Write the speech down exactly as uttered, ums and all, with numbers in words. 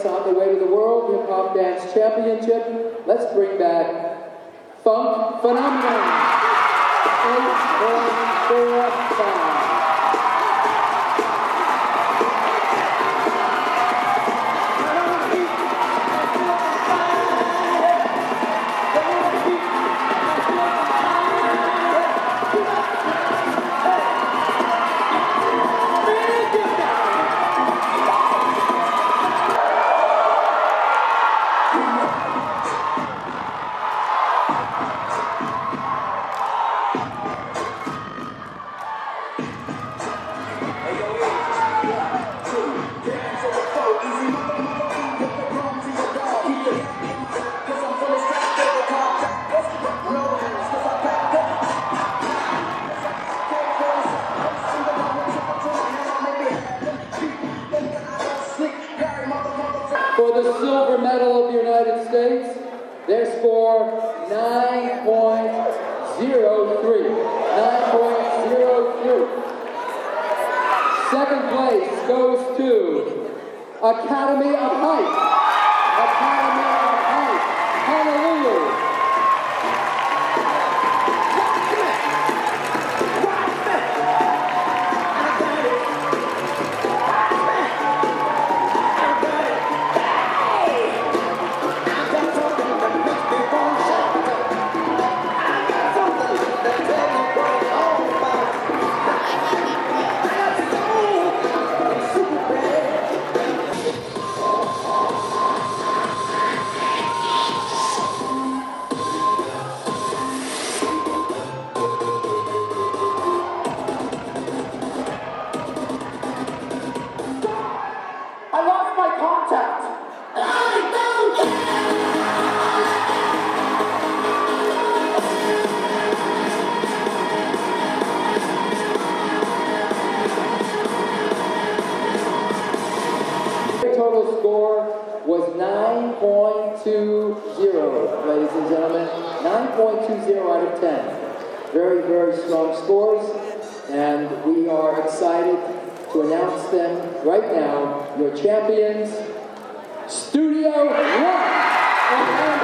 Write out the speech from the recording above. On the way to the World Hip Hop Dance Championship, let's bring back Phunk Phenomenon. eight, one, four, five. For the silver medal of the United States, their score nine point zero three. nine point zero three. Second place goes to Academy of Hype. Academy of Hype. Hallelujah. Was nine point two zero, ladies and gentlemen. nine point two zero out of ten. Very, very strong scores, and we are excited to announce them right now. Your champions, Studio One.